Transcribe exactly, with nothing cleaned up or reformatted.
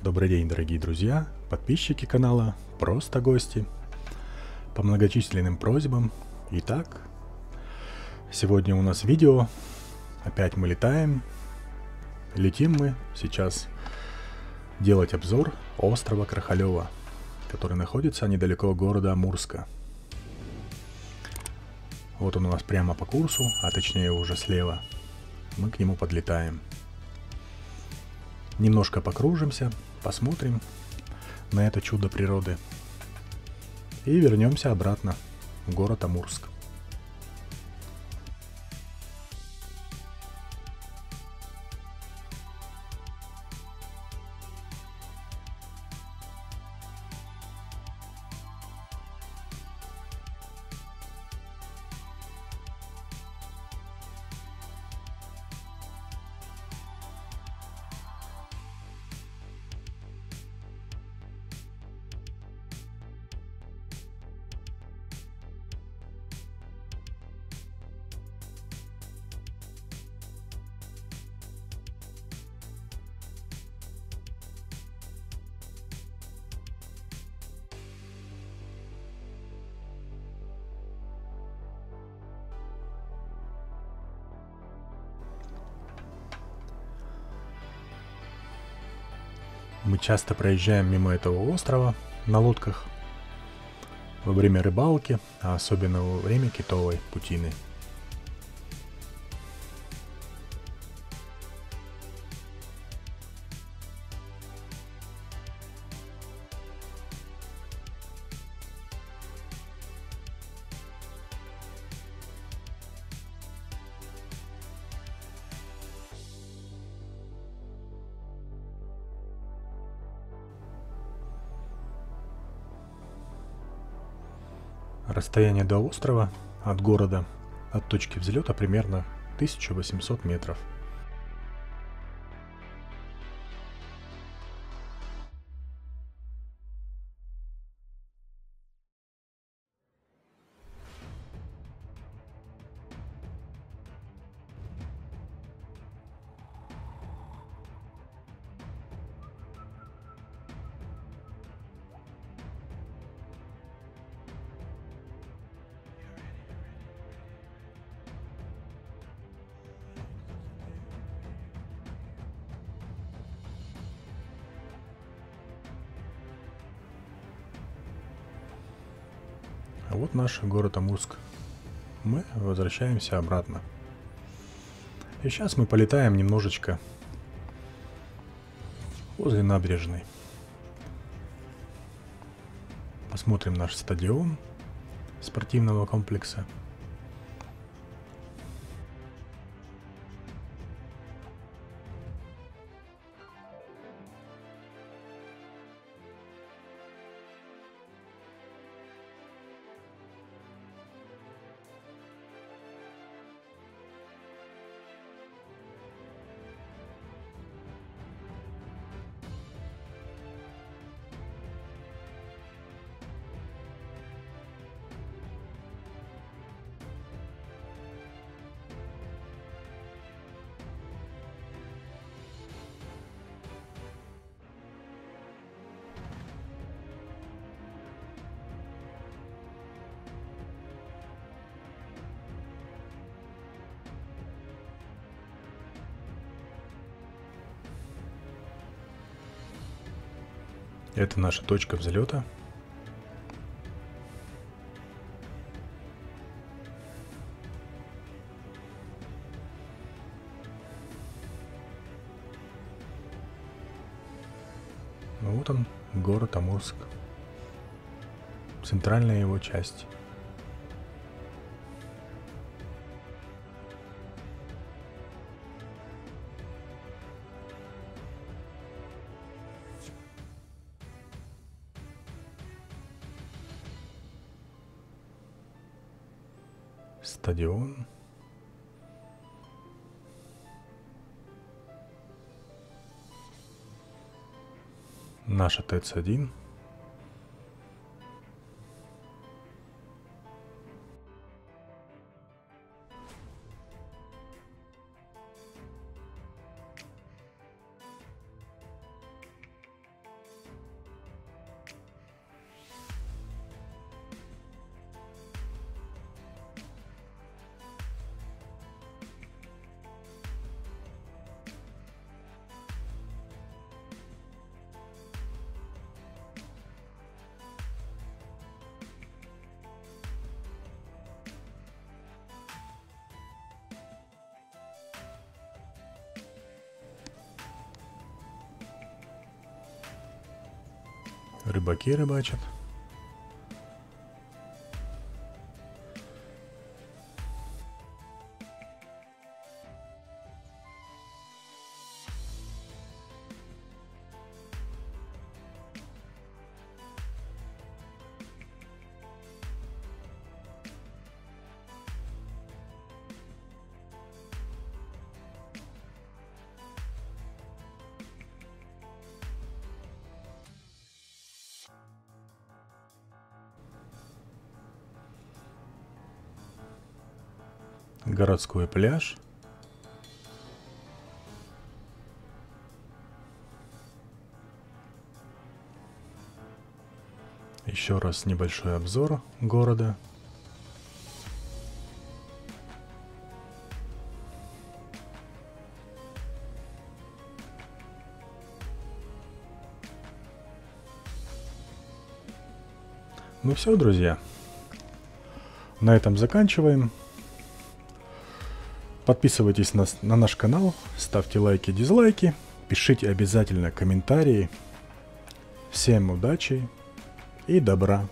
Добрый день, дорогие друзья, подписчики канала, просто гости. По многочисленным просьбам. Итак, сегодня у нас видео. Опять мы летаем. Летим мы сейчас делать обзор острова Крохолева, который находится недалеко города Амурска. Вот он у нас прямо по курсу, а точнее уже слева. Мы к нему подлетаем. Немножко покружимся, посмотрим на это чудо природы. И вернемся обратно в город Амурск. Мы часто проезжаем мимо этого острова на лодках во время рыбалки, а особенно во время китовой путины. Расстояние до острова от города, от точки взлета, примерно тысяча восемьсот метров. А вот наш город Амурск. Мы возвращаемся обратно. И сейчас мы полетаем немножечко возле набережной. Посмотрим наш стадион спортивного комплекса. Это наша точка взлета. Вот он, город Амурск. Центральная его часть. Стадион. Наша ТЭЦ один. рыбаки рыбачат. Городской пляж. Еще раз небольшой обзор города. Ну все, друзья. На этом заканчиваем. Подписывайтесь на, на наш канал, ставьте лайки, дизлайки, пишите обязательно комментарии. Всем удачи и добра!